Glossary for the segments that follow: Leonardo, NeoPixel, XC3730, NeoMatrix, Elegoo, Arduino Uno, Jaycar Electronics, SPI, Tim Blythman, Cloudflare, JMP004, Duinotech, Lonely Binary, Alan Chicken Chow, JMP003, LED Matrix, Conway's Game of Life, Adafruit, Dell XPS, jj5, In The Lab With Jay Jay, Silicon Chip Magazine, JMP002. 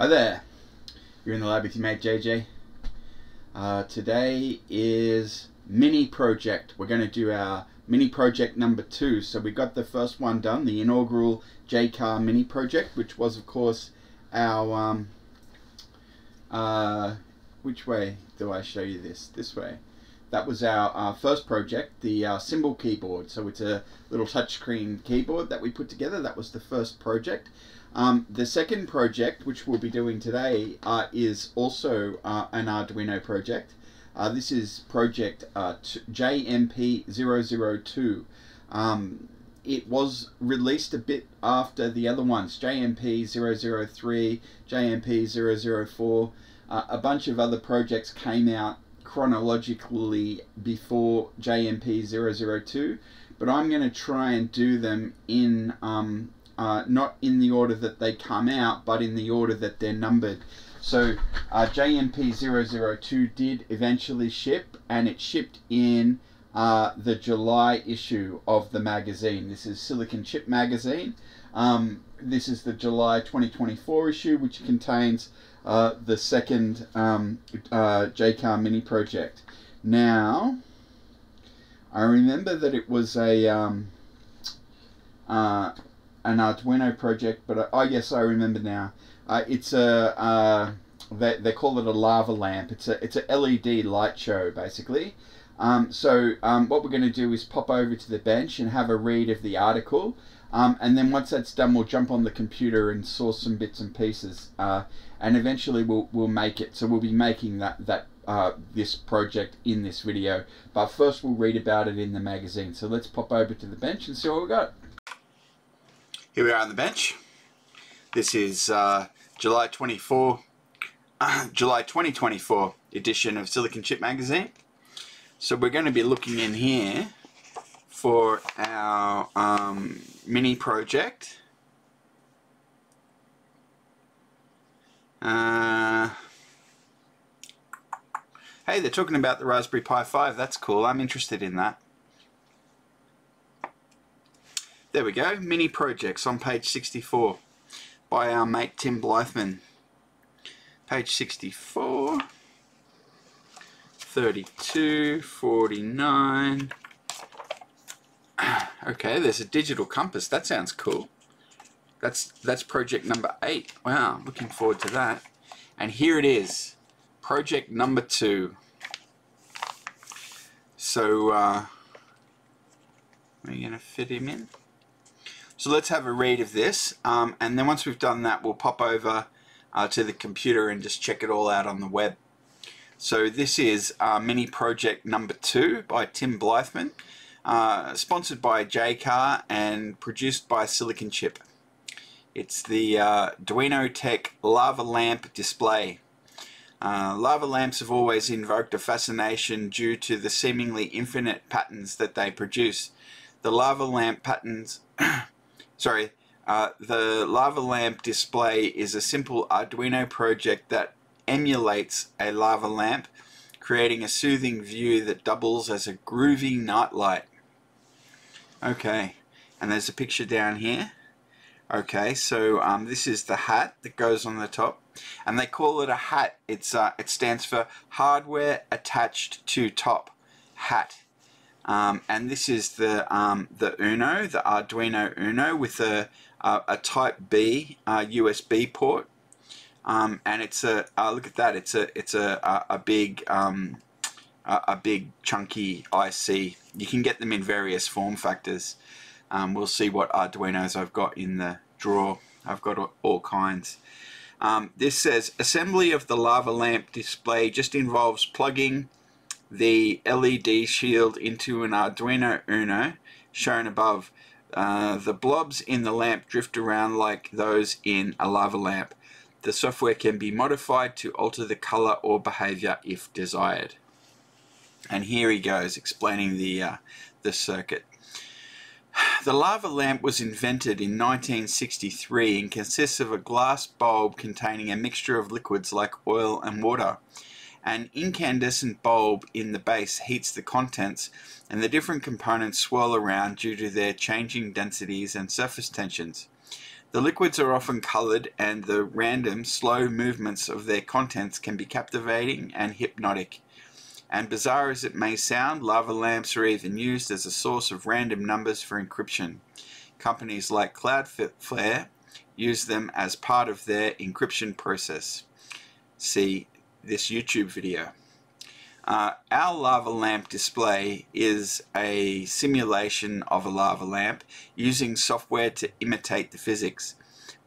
Hi there, you're in the lab with your mate JJ. Today is mini project. We're going to do our mini project number 2. So we got the first one done, the inaugural Jaycar mini project, which was of course our, which way do I show you this? This way. That was our first project, the symbol keyboard. So it's a little touchscreen keyboard that we put together. That was the first project. The second project, which we'll be doing today, is also an Arduino project. This is project JMP002. It was released a bit after the other ones, JMP003, JMP004. A bunch of other projects came out chronologically before JMP002, but I'm going to try and do them in not in the order that they come out, but in the order that they're numbered. So JMP002 did eventually ship, and it shipped in the July issue of the magazine. This is Silicon Chip Magazine. This is the July 2024 issue, which contains the second Jaycar mini project. Now, I remember that it was a an Arduino project, but I guess I remember now. It's a they call it a lava lamp. It's a LED light show basically. What we're going to do is pop over to the bench and have a read of the article, and then once that's done, we'll jump on the computer and source some bits and pieces, and eventually we'll make it. So we'll be making this project in this video, but first we'll read about it in the magazine. So let's pop over to the bench and see what we got. Here we are on the bench. This is July 2024 edition of Silicon Chip Magazine. So we're going to be looking in here for our mini project. Hey, they're talking about the Raspberry Pi 5. That's cool. I'm interested in that. There we go, mini projects on page 64 by our mate Tim Blythman. Page 64, 32, 49. Okay, there's a digital compass. That sounds cool. That's project number 8. Wow, looking forward to that. And here it is, project number 2. So we're gonna fit him in. So let's have a read of this, and then once we've done that, we'll pop over to the computer and just check it all out on the web. So this is mini project number 2 by Tim Blythman, sponsored by Jaycar and produced by Silicon Chip. It's the Duinotech lava lamp display. Lava lamps have always invoked a fascination due to the seemingly infinite patterns that they produce. The lava lamp patterns the lava lamp display is a simple Arduino project that emulates a lava lamp, creating a soothing view that doubles as a groovy nightlight. Okay, and there's a picture down here. Okay, so this is the hat that goes on the top, and they call it a hat. It's it stands for hardware attached to top hat. And this is the Uno, the Arduino Uno, with a Type B USB port, and it's a look at that. It's a big big chunky IC. You can get them in various form factors. We'll see what Arduinos I've got in the drawer. I've got all kinds. This says assembly of the lava lamp display just involves plugging the LED shield into an Arduino Uno, shown above. The blobs in the lamp drift around like those in a lava lamp. The software can be modified to alter the color or behavior if desired. And here he goes explaining the circuit. The lava lamp was invented in 1963 and consists of a glass bulb containing a mixture of liquids like oil and water. An incandescent bulb in the base heats the contents, and the different components swirl around due to their changing densities and surface tensions. The liquids are often colored, and the random, slow movements of their contents can be captivating and hypnotic. And bizarre as it may sound, lava lamps are even used as a source of random numbers for encryption. Companies like Cloudflare use them as part of their encryption process. See this YouTube video. Our lava lamp display is a simulation of a lava lamp using software to imitate the physics.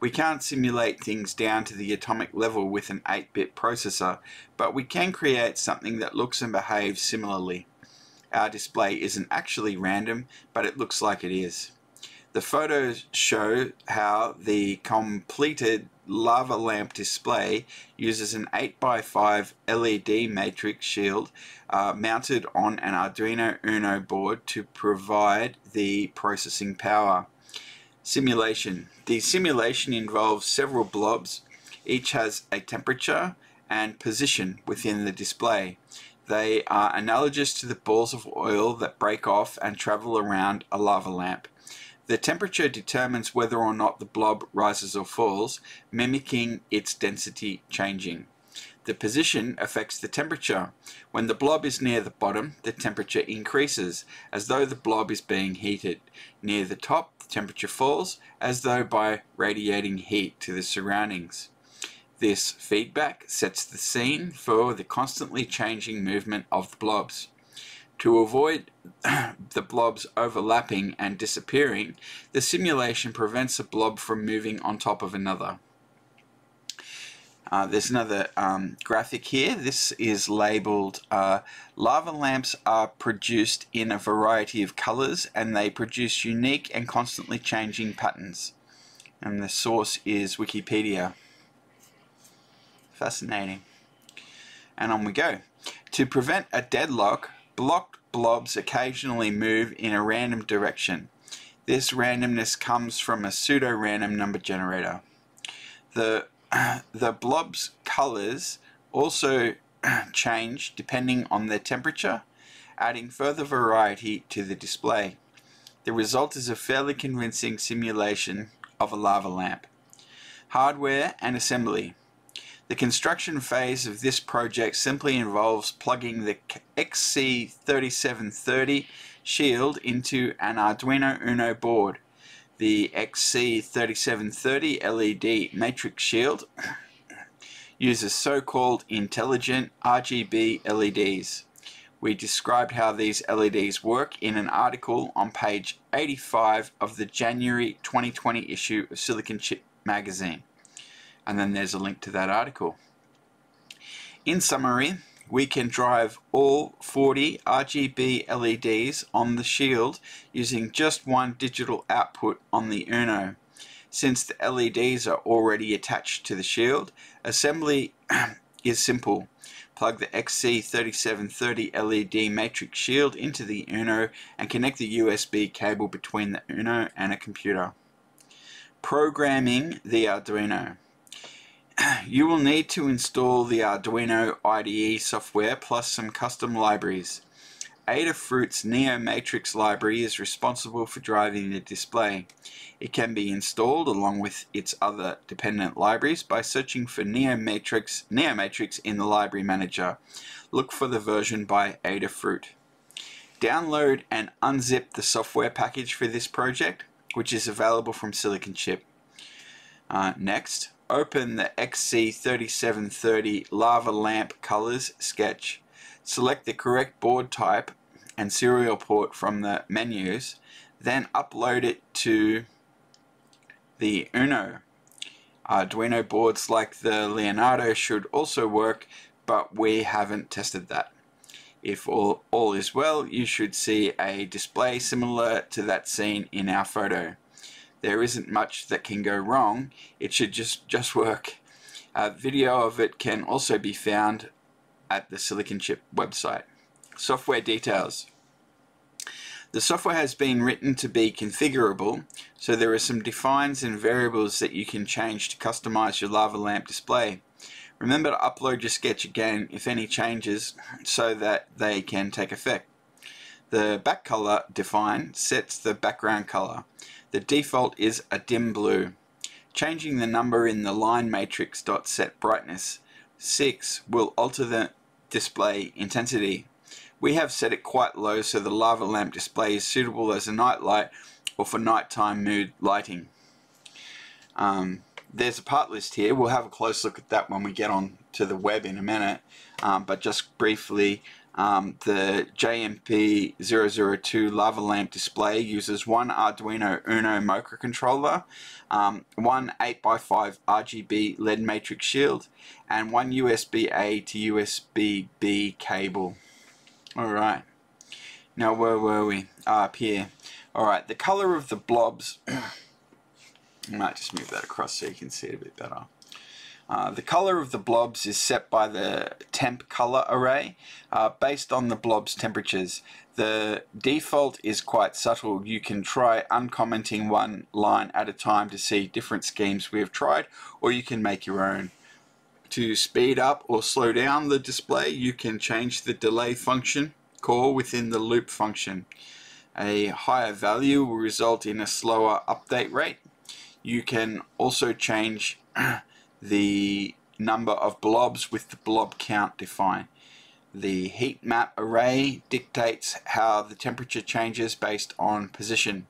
We can't simulate things down to the atomic level with an 8-bit processor, but we can create something that looks and behaves similarly. Our display isn't actually random, but it looks like it is. The photos show how the completed lava lamp display uses an 8x5 LED matrix shield mounted on an Arduino Uno board to provide the processing power. Simulation. The simulation involves several blobs. Each has a temperature and position within the display. They are analogous to the balls of oil that break off and travel around a lava lamp. The temperature determines whether or not the blob rises or falls, mimicking its density changing. The position affects the temperature. When the blob is near the bottom, the temperature increases, as though the blob is being heated. Near the top, the temperature falls, as though by radiating heat to the surroundings. This feedback sets the scene for the constantly changing movement of the blobs. To avoid the blobs overlapping and disappearing, the simulation prevents a blob from moving on top of another. There's another graphic here. This is labeled lava lamps are produced in a variety of colors, and they produce unique and constantly changing patterns. And the source is Wikipedia. Fascinating. And on we go. To prevent a deadlock, blocked blobs occasionally move in a random direction. This randomness comes from a pseudo-random number generator. The blob's colors also change depending on their temperature, adding further variety to the display. The result is a fairly convincing simulation of a lava lamp. Hardware and assembly. The construction phase of this project simply involves plugging the XC3730 shield into an Arduino Uno board. The XC3730 LED matrix shield uses so-called intelligent RGB LEDs. We described how these LEDs work in an article on page 85 of the January 2020 issue of Silicon Chip Magazine. And then there's a link to that article. In summary, we can drive all 40 RGB LEDs on the shield using just one digital output on the Uno. Since the LEDs are already attached to the shield, assembly is simple. Plug the XC3730 LED matrix shield into the Uno and connect the USB cable between the Uno and a computer. Programming the Arduino. You will need to install the Arduino IDE software plus some custom libraries. Adafruit's NeoMatrix library is responsible for driving the display. It can be installed along with its other dependent libraries by searching for NeoMatrix in the library manager. Look for the version by Adafruit. Download and unzip the software package for this project, which is available from Silicon Chip. Next, open the XC3730 lava lamp colors sketch. Select the correct board type and serial port from the menus, then upload it to the Uno. Arduino boards like the Leonardo should also work, but we haven't tested that. If all is well, you should see a display similar to that seen in our photo. There isn't much that can go wrong. It should just work. A video of it can also be found at the Silicon Chip website. Software details. The software has been written to be configurable, so there are some defines and variables that you can change to customize your lava lamp display. Remember to upload your sketch again if any changes so that they can take effect. The back color define sets the background color. The default is a dim blue. Changing the number in the line matrix dot set brightness 6 will alter the display intensity. We have set it quite low so the lava lamp display is suitable as a night light or for nighttime mood lighting. There's a part list here. We'll have a close look at that when we get on to the web in a minute, but just briefly, the JMP002 lava lamp display uses one Arduino Uno microcontroller, one 8x5 RGB LED matrix shield, and one USB-A to USB-B cable. Alright, now where were we? Up here. Alright, the color of the blobs, I might just move that across so you can see it a bit better. The color of the blobs is set by the temp color array based on the blobs temperatures. The default is quite subtle. You can try uncommenting one line at a time to see different schemes we have tried, or you can make your own. To speed up or slow down the display, you can change the delay function call within the loop function. A higher value will result in a slower update rate. You can also change the number of blobs with the blob count defined. The heat map array dictates how the temperature changes based on position.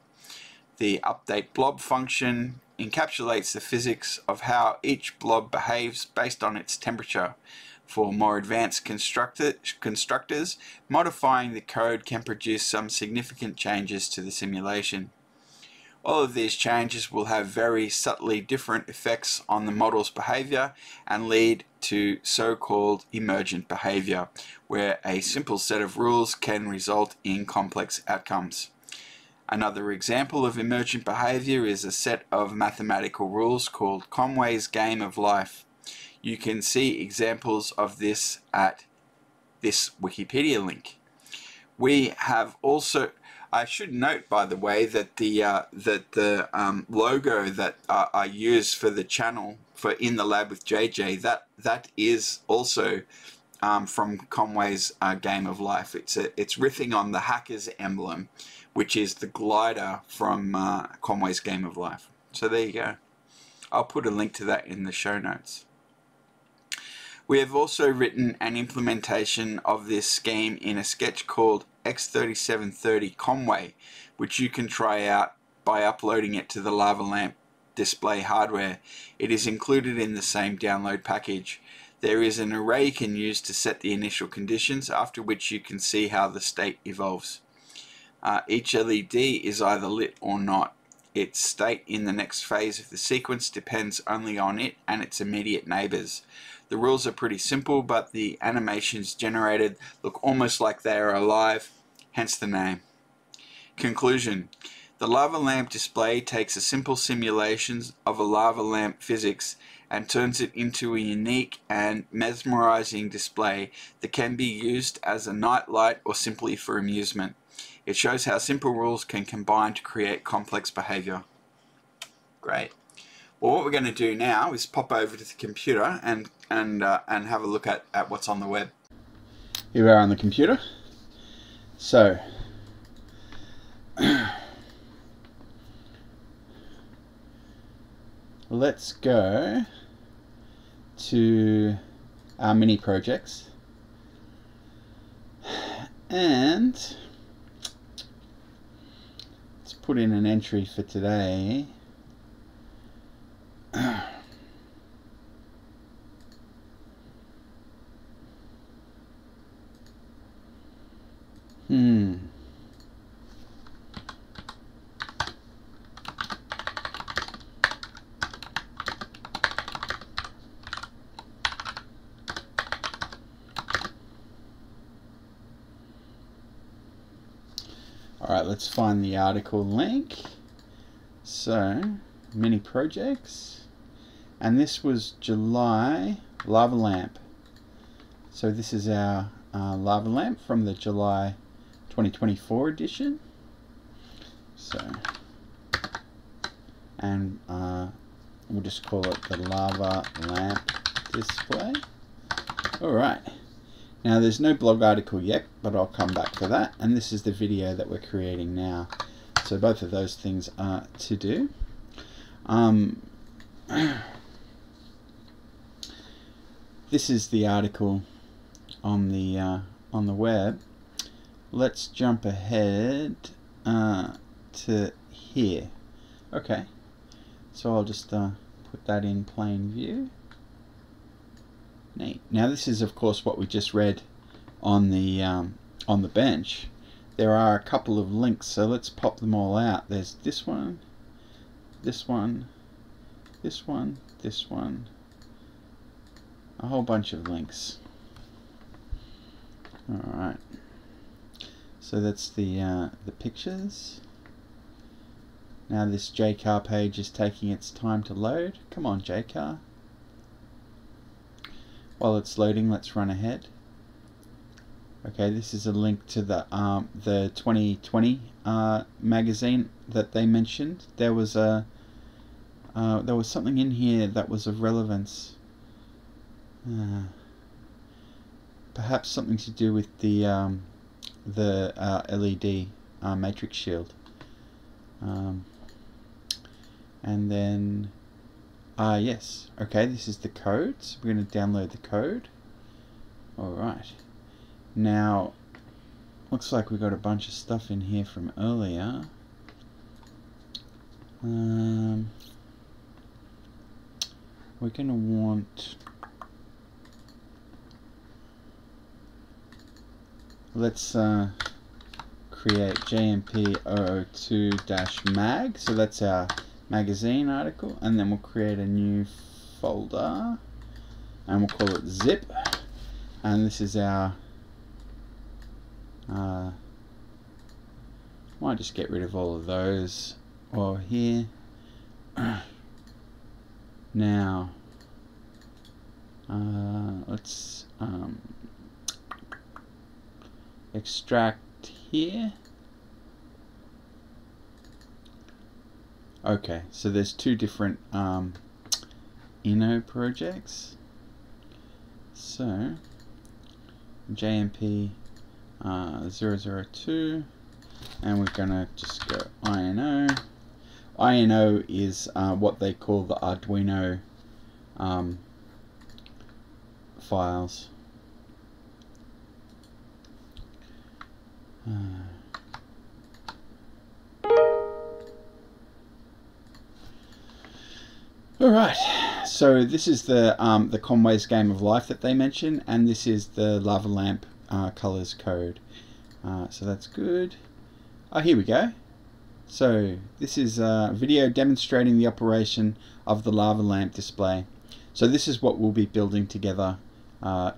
The update blob function encapsulates the physics of how each blob behaves based on its temperature. For more advanced constructors, modifying the code can produce some significant changes to the simulation. All of these changes will have very subtly different effects on the model's behavior and lead to so-called emergent behavior, where a simple set of rules can result in complex outcomes. Another example of emergent behavior is a set of mathematical rules called Conway's Game of Life. You can see examples of this at this Wikipedia link. We have also... I should note, by the way, that the logo that I use for the channel for In the Lab with JJ, that is also from Conway's Game of Life. It's riffing on the hacker's emblem, which is the glider from Conway's Game of Life. So there you go. I'll put a link to that in the show notes. We have also written an implementation of this scheme in a sketch called X3730 Conway, which you can try out by uploading it to the lava lamp display hardware. It is included in the same download package. There is an array you can use to set the initial conditions, after which you can see how the state evolves. Each LED is either lit or not. Its state in the next phase of the sequence depends only on it and its immediate neighbors. The rules are pretty simple, but the animations generated look almost like they are alive, hence the name. Conclusion. The lava lamp display takes a simple simulation of a lava lamp physics and turns it into a unique and mesmerizing display that can be used as a night light or simply for amusement. It shows how simple rules can combine to create complex behavior. Great. Well, what we're going to do now is pop over to the computer and have a look at what's on the web. Here we are on the computer. So, let's go to our mini projects. And let's put in an entry for today. Alright, let's find the article link. So, mini projects. And this was July lava lamp. So this is our lava lamp from the July 2024 edition. So, and we'll just call it the lava lamp display. Alright. Now there's no blog article yet, but I'll come back for that. And this is the video that we're creating now. So both of those things are to do. This is the article on the web. Let's jump ahead to here. Okay, so I'll just put that in plain view. Neat. Now this is of course what we just read on the bench. There are a couple of links, so let's pop them all out. There's this one, this one, this one, this one, a whole bunch of links. Alright, so that's the pictures. Now this Jaycar page is taking its time to load. Come on, Jaycar. While it's loading, let's run ahead. Okay, this is a link to the 2020 magazine that they mentioned. There was a there was something in here that was of relevance. Perhaps something to do with the LED matrix shield. And then yes, okay, this is the code. So we're going to download the code. All right. Now, looks like we got a bunch of stuff in here from earlier. We're going to want... Let's create JMP002-mag. So that's our magazine article. And then we'll create a new folder. And we'll call it zip. And this is our... might just get rid of all of those or here. Now let's extract here. Okay, so there's two different Inno projects. So JMP 002, and we're gonna just go INO. INO is what they call the Arduino files. All right, so this is the Conway's Game of Life that they mentioned, and this is the lava lamp colors code, so that's good. Oh, here we go. So this is a video demonstrating the operation of the lava lamp display. So this is what we'll be building together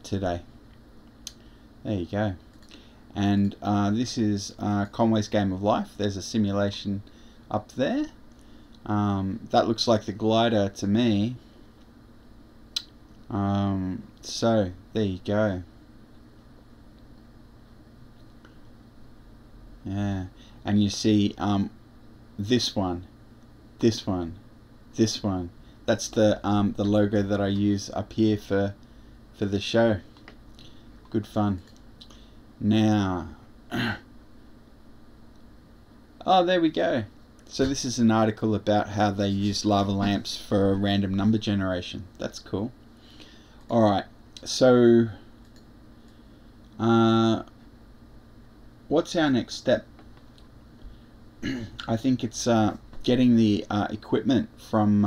today. There you go. And this is Conway's Game of Life. There's a simulation up there. That looks like the glider to me. So there you go. Yeah, and you see this one, this one, this one. That's the logo that I use up here for the show. Good fun. Now, oh, there we go. So this is an article about how they use lava lamps for random number generation. That's cool. All right, so... what's our next step? I think it's getting the equipment from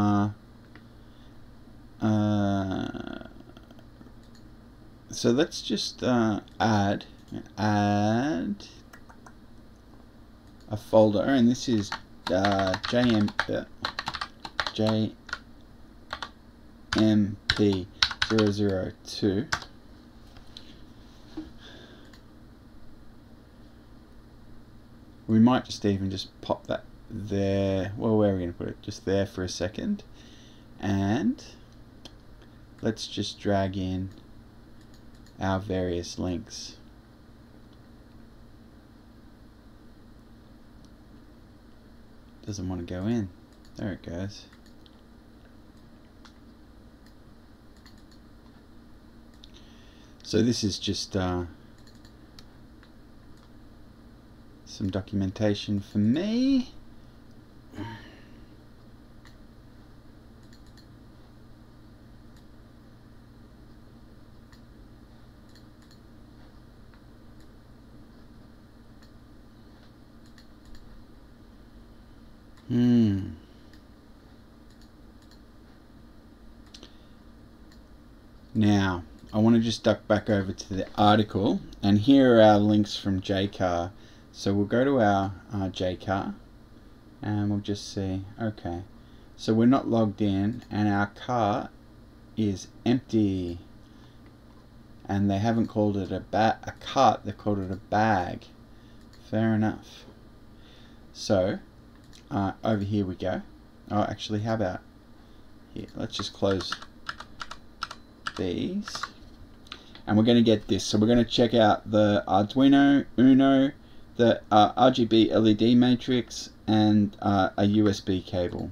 so let's just add a folder, and this is JMP002. We might just even just pop that there. Well, where are we going to put it? Just there for a second. And let's just drag in our various links. Doesn't want to go in. There it goes. So this is just... some documentation for me. Now, I want to just duck back over to the article, and here are our links from Jaycar. So we'll go to our Jaycar, and we'll just see, okay. So we're not logged in, and our car is empty. And they haven't called it a cart, they called it a bag. Fair enough. So, over here we go. Oh, actually, how about here? Let's just close these. And we're going to get this. So we're going to check out the Arduino Uno, the RGB LED matrix, and a USB cable.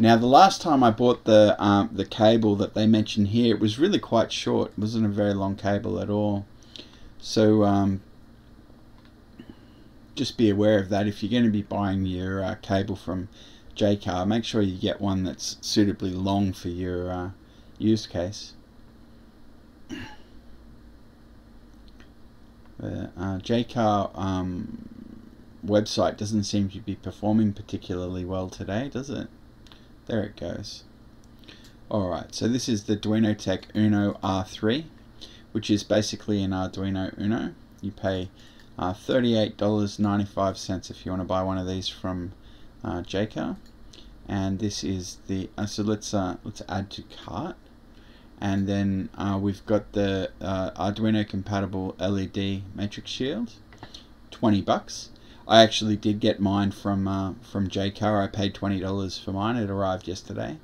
Now the last time I bought the cable that they mentioned here, it was really quite short. It wasn't a very long cable at all. So just be aware of that. If you're going to be buying your cable from Jaycar, make sure you get one that's suitably long for your use case. The Jaycar website doesn't seem to be performing particularly well today, does it? There it goes. Alright, so this is the Duinotech Uno R3, which is basically an Arduino Uno. You pay $38.95 if you want to buy one of these from Jaycar. And this is the so let's add to cart. And then we've got the Arduino compatible LED matrix shield, $20. I actually did get mine from Jaycar. I paid $20 for mine. It arrived yesterday.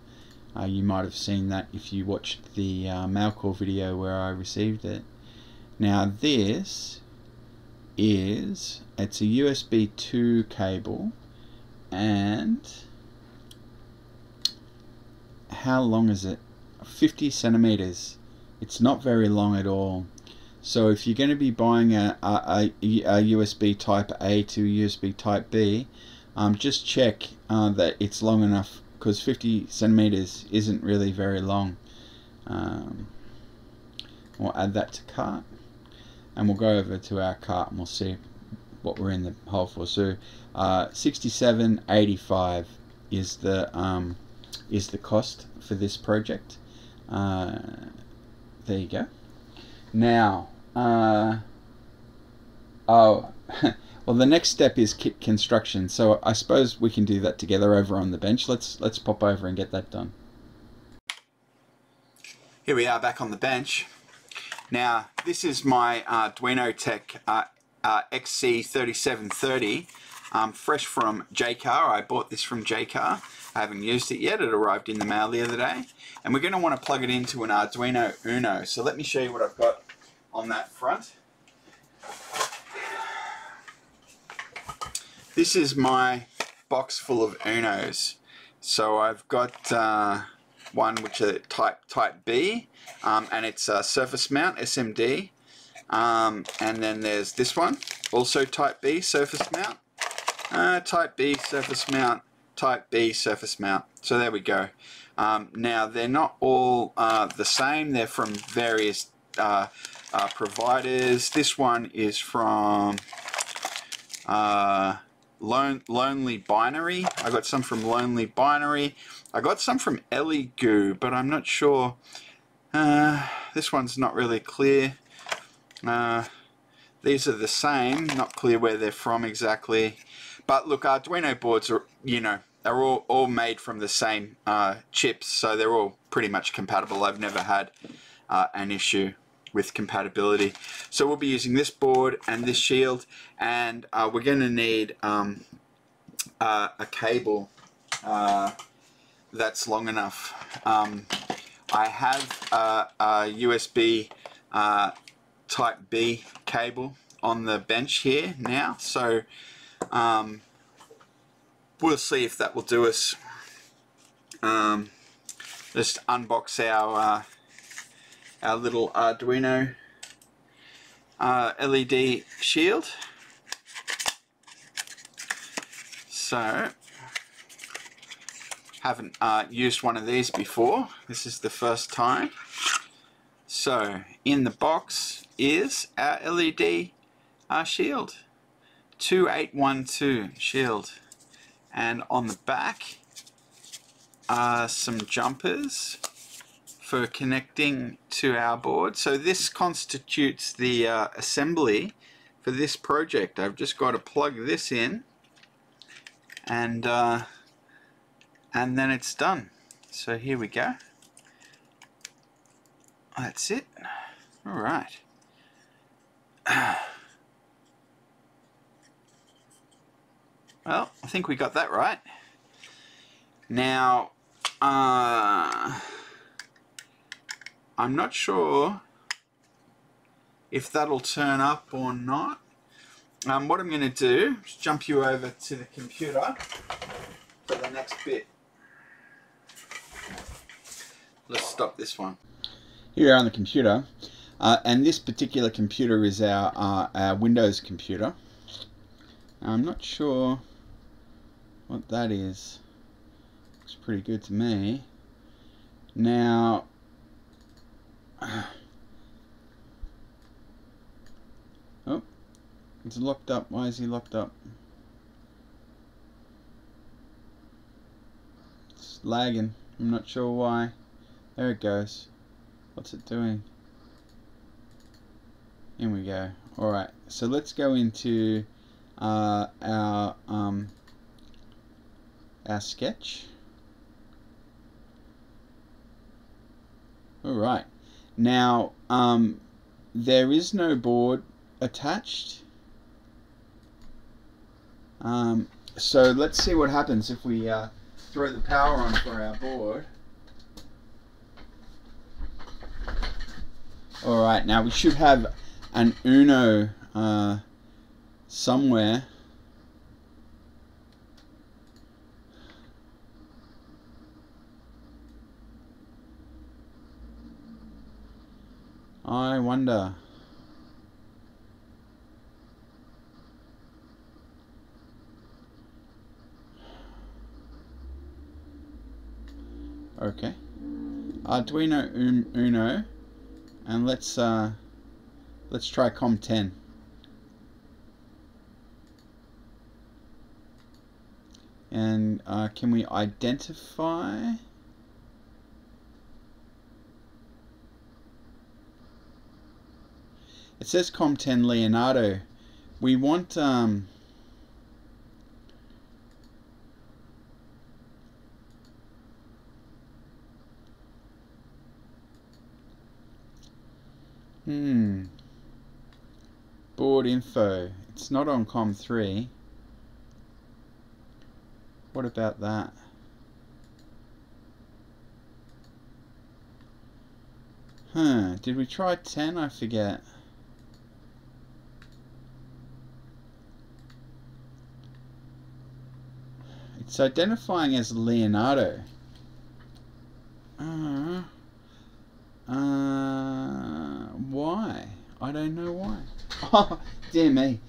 You might have seen that if you watched the mail call video where I received it. Now this is, it's a USB 2 cable, and how long is it? 50 centimeters. It's not very long at all. So if you're going to be buying a USB type A to USB type B, just check that it's long enough, because 50 centimeters isn't really very long. We'll add that to cart, and we'll go over to our cart and we'll see what we're in the hole for. So $67.85 is the cost for this project. There you go. Now, well, the next step is kit construction. So I suppose we can do that together over on the bench. Let's pop over and get that done. Here we are back on the bench. Now, this is my Duinotech XC3730, fresh from Jaycar. I bought this from Jaycar. I haven't used it yet. It arrived in the mail the other day. And we're going to want to plug it into an Arduino Uno. So let me show you what I've got on that front. This is my box full of Unos. So I've got one which is type B, and it's a surface mount, SMD. And then there's this one, also type B, surface mount. Type B, surface mount. Type B surface mount. So there we go. Now they're not all the same. They're from various providers. This one is from Lonely Binary. I got some from Lonely Binary. I got some from Elegoo, but I'm not sure. This one's not really clear. These are the same. Not clear where they're from exactly. But look, Arduino boards are, you know, are all made from the same chips, so they're all pretty much compatible. I've never had an issue with compatibility. So we'll be using this board and this shield, and we're going to need a cable that's long enough. I have a USB type B cable on the bench here now, so we'll see if that will do us. Just unbox our little Arduino LED shield. So haven't used one of these before. This is the first time. So in the box is our LED shield. 2812 shield, and on the back are some jumpers for connecting to our board. So this constitutes the assembly for this project. I've just got to plug this in and then it's done. So here we go. That's it. All right. Well, I think we got that right. Now, I'm not sure if that'll turn up or not. What I'm going to do is jump you over to the computer for the next bit. Let's stop this one. Here we are on the computer, and this particular computer is our Windows computer. I'm not sure what that is. Looks pretty good to me. Now, oh, it's locked up. Why is he locked up? It's lagging. I'm not sure why. There it goes. What's it doing? In we go. Alright, so let's go into our sketch. Alright, now there is no board attached, so let's see what happens if we throw the power on for our board. Alright, now we should have an Uno somewhere. I wonder. Okay. Arduino Uno. And let's try COM10. And can we identify? It says COM10 Leonardo. We want board info. It's not on COM3. What about that? Huh, did we try 10? I forget. It's identifying as Leonardo. Why? I don't know why. Oh, dear me.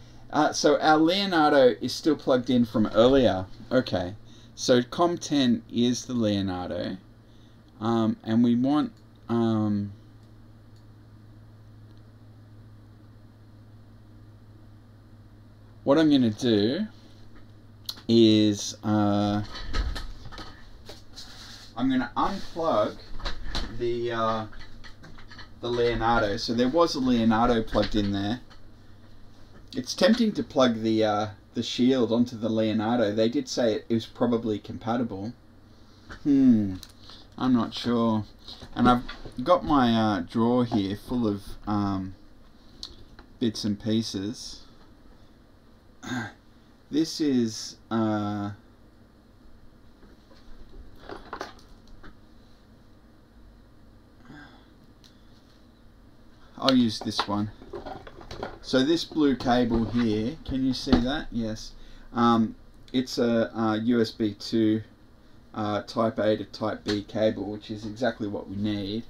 So our Leonardo is still plugged in from earlier. Okay. So COM10 is the Leonardo. And we want... what I'm going to do is... I'm going to unplug the Leonardo. So there was a Leonardo plugged in there. It's tempting to plug the shield onto the Leonardo. They did say it was probably compatible. I'm not sure. And I've got my drawer here full of bits and pieces. This is I'll use this one. So this blue cable here, can you see that? Yes. It's a USB 2 type A to type B cable, which is exactly what we need.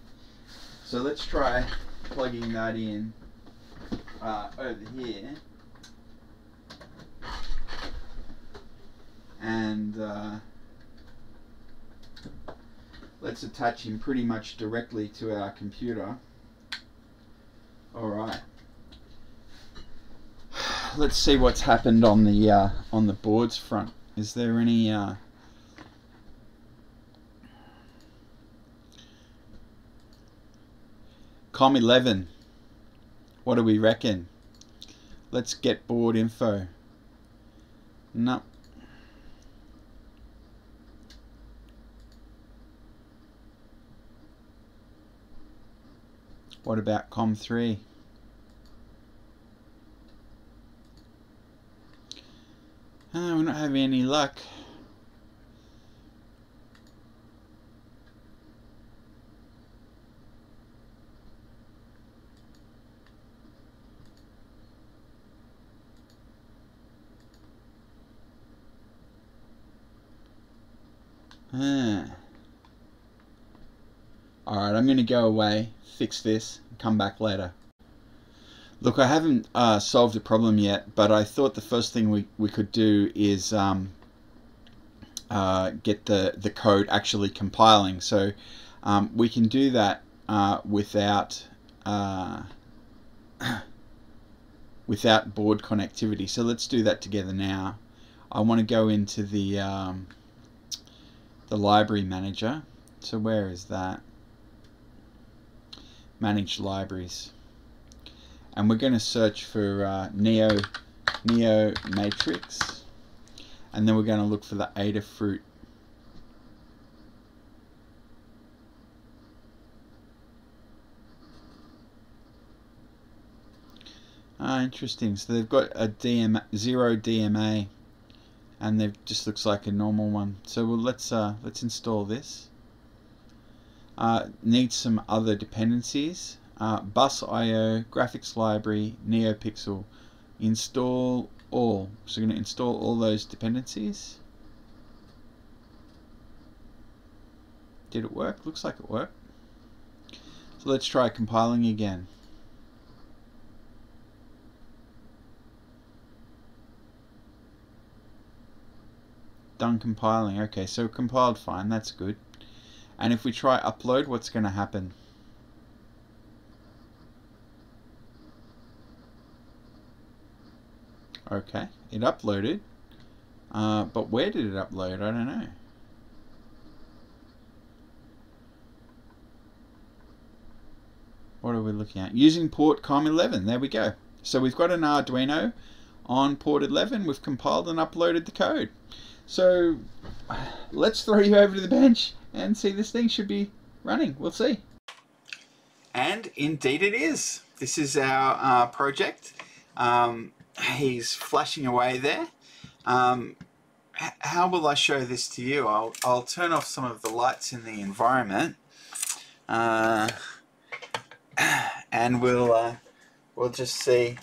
So let's try plugging that in over here. And let's attach him pretty much directly to our computer. Alright. Let's see what's happened on the board's front. Is there any COM11. What do we reckon? Let's get board info. No. What about COM3? Oh, we're not having any luck. Alright, I'm going to go away, fix this, and come back later. Look, I haven't solved the problem yet, but I thought the first thing we could do is get the code actually compiling. So we can do that without, without board connectivity. So let's do that together now. I want to go into the library manager. So where is that? Manage libraries, and we're going to search for NeoMatrix, and then we're going to look for the Adafruit. Interesting. So they've got a zero DMA. And it just looks like a normal one. So well, let's install this. Need some other dependencies. Bus.io, graphics library, NeoPixel. Install all. So we're going to install all those dependencies. Did it work? Looks like it worked. So let's try compiling again. Done compiling. Okay, so compiled fine, that's good. And if we try upload, what's going to happen? Okay, it uploaded, but where did it upload? I don't know. What are we looking at? Using port COM11, there we go. So we've got an Arduino on port 11, we've compiled and uploaded the code. So let's throw you over to the bench and see, this thing should be running. We'll see. And indeed it is. This is our project. He's flashing away there. How will I show this to you? I'll turn off some of the lights in the environment, and we'll just see.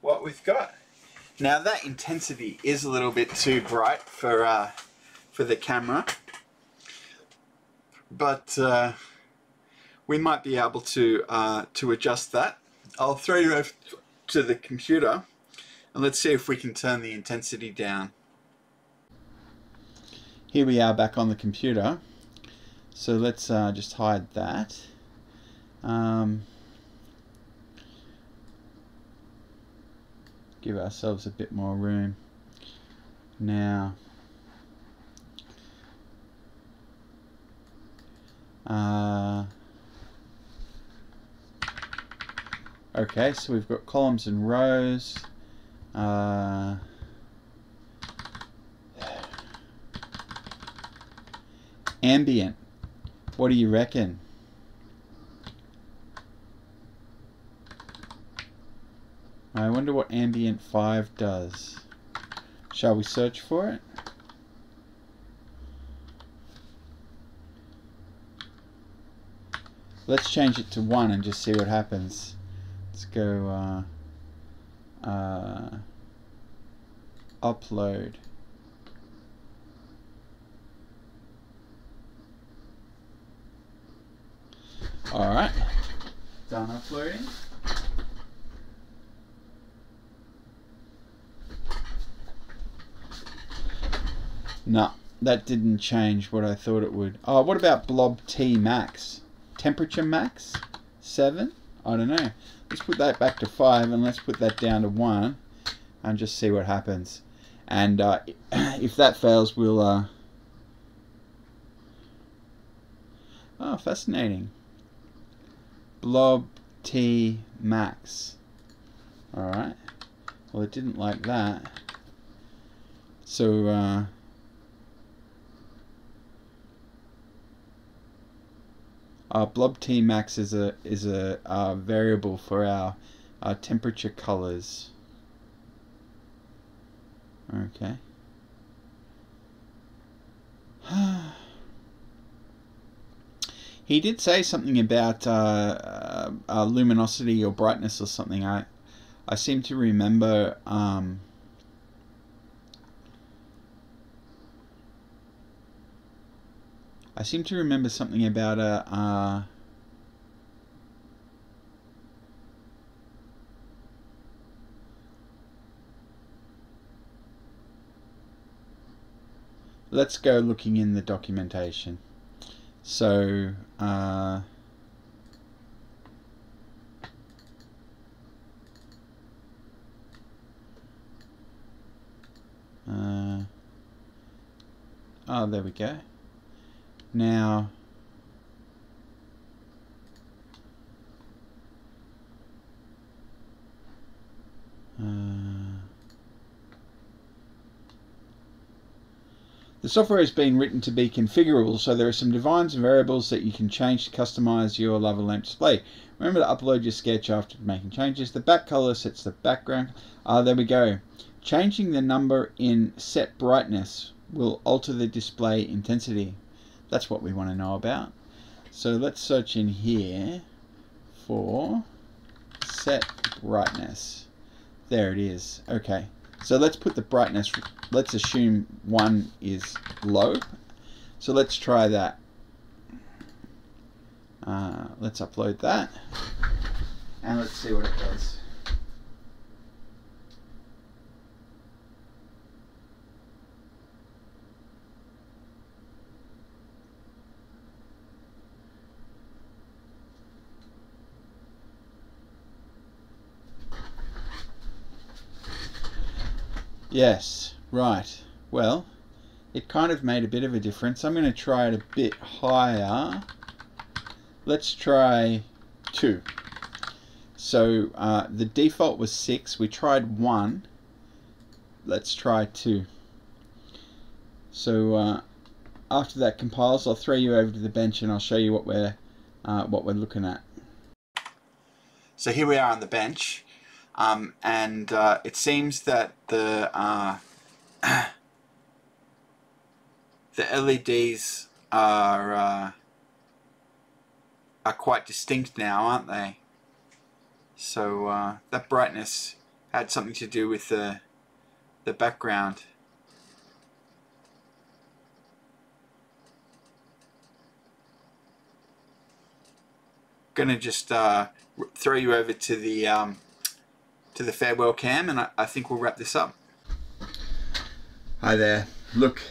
What we've got now. That intensity is a little bit too bright for the camera, but we might be able to adjust that. I'll throw you over to the computer and let's see if we can turn the intensity down. Here we are back on the computer, so let's just hide that. Give ourselves a bit more room now. Okay, so we've got columns and rows. Ambient, what do you reckon? I wonder what ambient 5 does. Shall we search for it? Let's change it to 1 and just see what happens. Let's go upload. Alright, done uploading. No, that didn't change what I thought it would. Oh, what about blob T max? Temperature max? 7? I don't know. Let's put that back to 5 and let's put that down to 1 and just see what happens. and if that fails, we'll... Oh, fascinating. Blob T Max. Alright. Well, it didn't like that. So, blob T max is a variable for our temperature colors. Okay. He did say something about luminosity or brightness or something. I seem to remember. I seem to remember something about a let's go looking in the documentation. So oh, there we go. Now, the software is being written to be configurable, so there are some divines and variables that you can change to customize your lava lamp display. Remember to upload your sketch after making changes. The back color sets the background. Ah, there we go. Changing the number in set brightness will alter the display intensity. That's what we want to know about. So let's search in here for set brightness. There it is. Okay. So let's put the brightness, let's assume 1 is low. So let's try that. Let's upload that. And let's see what it does. Yes, right. Well, it kind of made a bit of a difference. I'm going to try it a bit higher. Let's try 2. So the default was 6. We tried 1. Let's try 2. So after that compiles, I'll throw you over to the bench and I'll show you what we're looking at. So here we are on the bench. And it seems that the LEDs are quite distinct now, aren't they? So that brightness had something to do with the background. Gonna just throw you over to the farewell cam, and I think we'll wrap this up. Hi there. Look,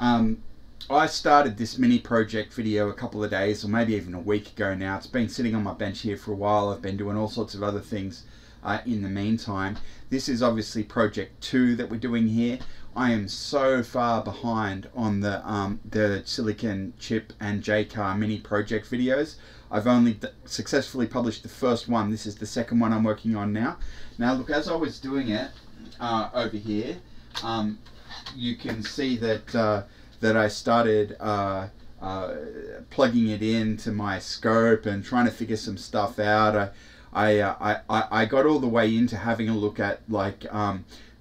I started this mini project video a couple of days or maybe even a week ago now. It's been sitting on my bench here for a while. I've been doing all sorts of other things in the meantime. This is obviously project 2 that we're doing here. I am so far behind on the Silicon Chip and Jaycar mini project videos. I've only successfully published the first one. This is the second one I'm working on now. Now look, as I was doing it over here, you can see that that I started plugging it into my scope and trying to figure some stuff out. I got all the way into having a look at like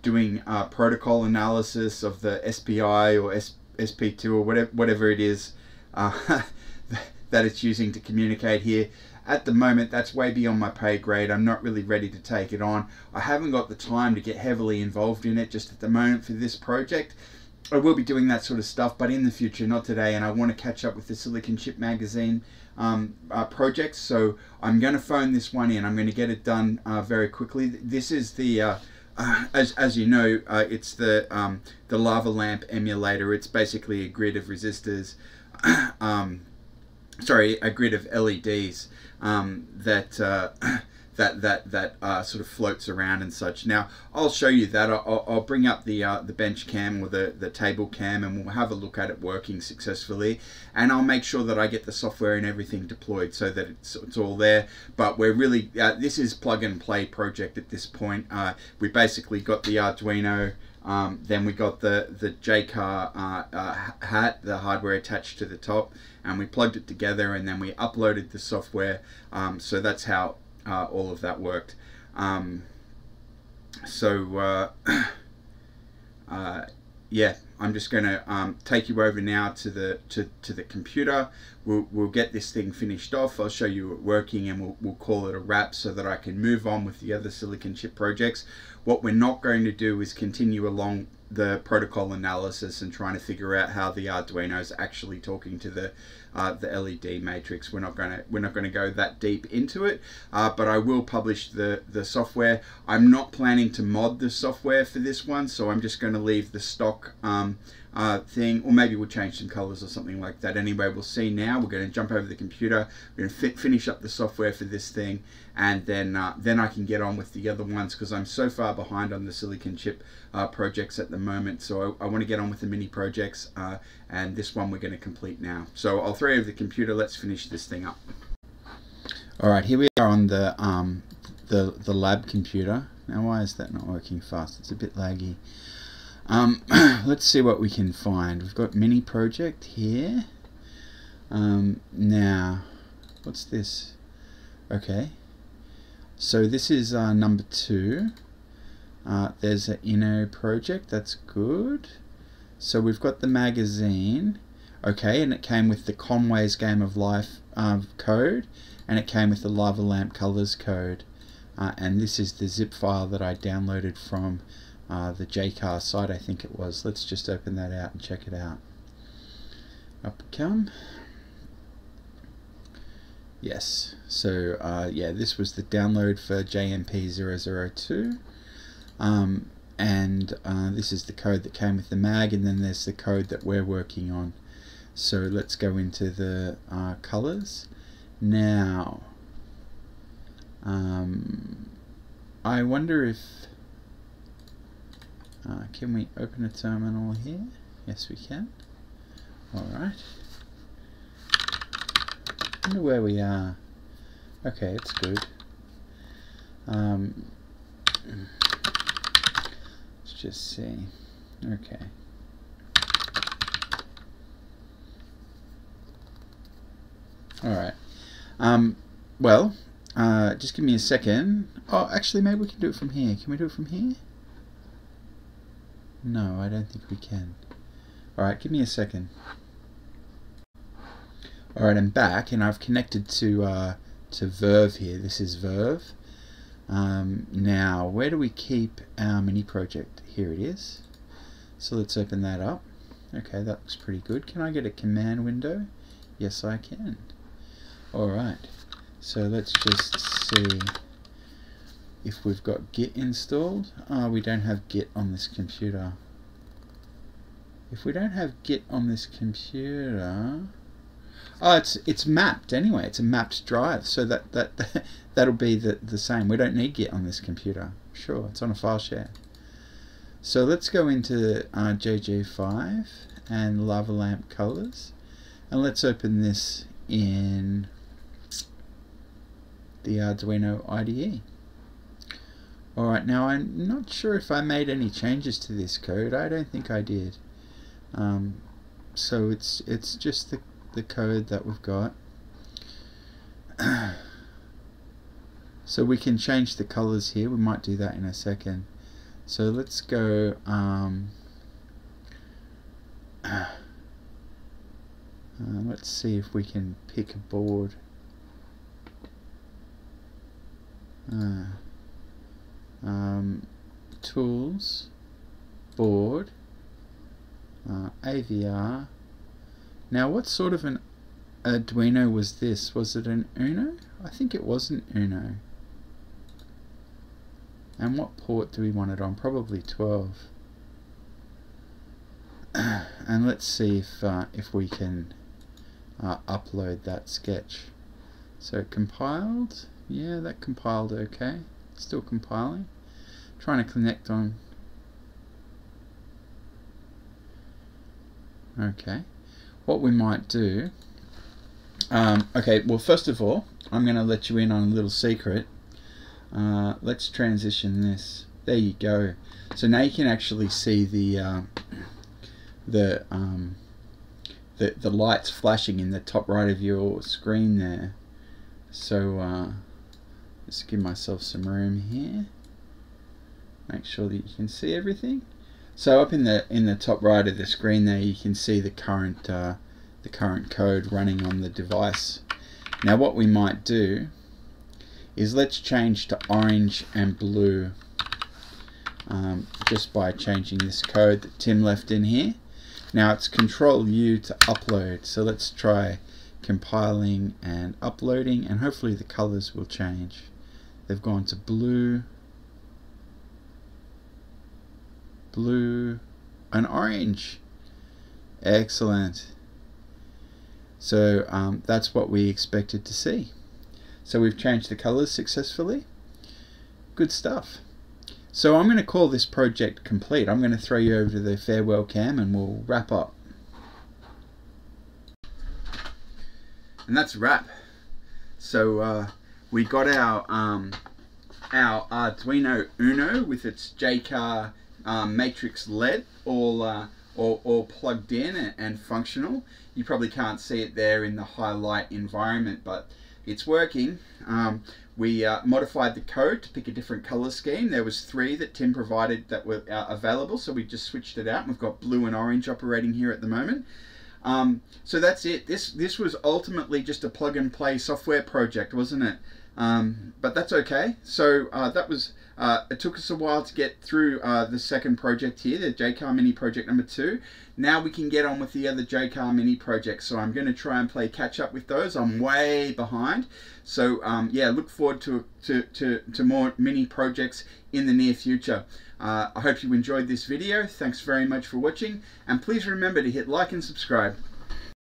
doing protocol analysis of the SPI or SP2 or whatever it is. That it's using to communicate here. At the moment, that's way beyond my pay grade. I'm not really ready to take it on. I haven't got the time to get heavily involved in it just at the moment for this project. I will be doing that sort of stuff, but in the future, not today, and I want to catch up with the Silicon Chip Magazine projects, so I'm going to phone this one in. I'm going to get it done very quickly. This is the, as you know, it's the lava lamp emulator. It's basically a grid of resistors, a grid of LEDs that that sort of floats around and such. Now I'll show you that. I'll bring up the bench cam or the table cam, and we'll have a look at it working successfully, and I'll make sure that I get the software and everything deployed so that it's all there. But we're really, this is plug and play project at this point. We basically got the Arduino, then we got the Jaycar hat, the hardware attached to the top, and we plugged it together, and then we uploaded the software. So that's how all of that worked. Yeah, I'm just going to take you over now to the computer. We'll get this thing finished off. I'll show you it working, and we'll call it a wrap so that I can move on with the other silicon chip projects. What we're not going to do is continue along the protocol analysis and trying to figure out how the Arduino is actually talking to the LED matrix. We're not going to go that deep into it, but I will publish the software. I'm not planning to mod the software for this one, so I'm just going to leave the stock thing, or maybe we'll change some colors or something like that. Anyway, we'll see now. We're going to jump over the computer. We're going to finish up the software for this thing, and then I can get on with the other ones, because I'm so far behind on the silicon chip projects at the moment. So I want to get on with the mini projects, and this one we're going to complete now. So I'll throw over the computer. Let's finish this thing up. All right, here we are on the lab computer. Now, why is that not working fast? It's a bit laggy. Let's see what we can find. We've got mini project here. Now, what's this? Okay, so this is number 2. There's an Inno project, that's good. So we've got the magazine, okay, and it came with the Conway's Game of Life code, and it came with the lava lamp colors code, and this is the zip file that I downloaded from the Jaycar site, I think it was. Let's just open that out and check it out. Up it come. Yes, so yeah, this was the download for JMP002. And this is the code that came with the mag, and then there's the code that we're working on. So let's go into the colors now. I wonder if can we open a terminal here? Yes, we can. All right. I wonder where we are. Okay, it's good. Just see. Okay. All right. Well, just give me a second. Oh, actually, maybe we can do it from here. Can we do it from here? No, I don't think we can. All right, give me a second. All right, I'm back, and I've connected to Verve here. This is Verve. Now, where do we keep our mini project? Here it is. So let's open that up. Okay, that looks pretty good. Can I get a command window? Yes, I can. All right. So let's just see if we've got Git installed. We don't have Git on this computer. If we don't have Git on this computer... Oh, it's mapped anyway. It's a mapped drive, so that'll be the same. We don't need Git on this computer. Sure, it's on a file share. So let's go into JJ5 and lava lamp colors, and let's open this in the Arduino IDE. All right, now I'm not sure if I made any changes to this code. I don't think I did. So it's just the code that we've got. So we can change the colors here. We might do that in a second. So let's go let's see if we can pick a board. Tools, board, AVR. Now, what sort of an Arduino was this? Was it an Uno? I think it was an Uno. And what port do we want it on? Probably 12. And let's see if we can upload that sketch. So compiled. Yeah, that compiled okay. Still compiling. Trying to connect on. Okay. What we might do. Okay, well, first of all, I'm going to let you in on a little secret. Let's transition this. There you go. So now you can actually see the lights flashing in the top right of your screen there. So let's give myself some room here. Make sure that you can see everything. So up in the top right of the screen there, you can see the current code running on the device. Now what we might do is let's change to orange and blue just by changing this code that Tim left in here. Now it's Control U to upload. So let's try compiling and uploading, and hopefully the colors will change. They've gone to blue, blue, and orange. Excellent. So that's what we expected to see. So we've changed the colors successfully. Good stuff. So I'm going to call this project complete. I'm going to throw you over to the farewell cam and we'll wrap up. And that's a wrap. So we got our Arduino Uno with its Jaycar matrix LED all plugged in and functional. You probably can't see it there in the high light environment, but it's working. We modified the code to pick a different color scheme. There was 3 that Tim provided that were available, so we just switched it out. We've got blue and orange operating here at the moment. So that's it. This was ultimately just a plug-and-play software project, wasn't it? But that's okay. So that was. It took us a while to get through the second project here, the Jaycar Mini project number 2. Now we can get on with the other Jaycar Mini projects. So I'm going to try and play catch up with those. I'm way behind. So yeah, look forward to more mini projects in the near future. I hope you enjoyed this video. Thanks very much for watching, and please remember to hit like and subscribe.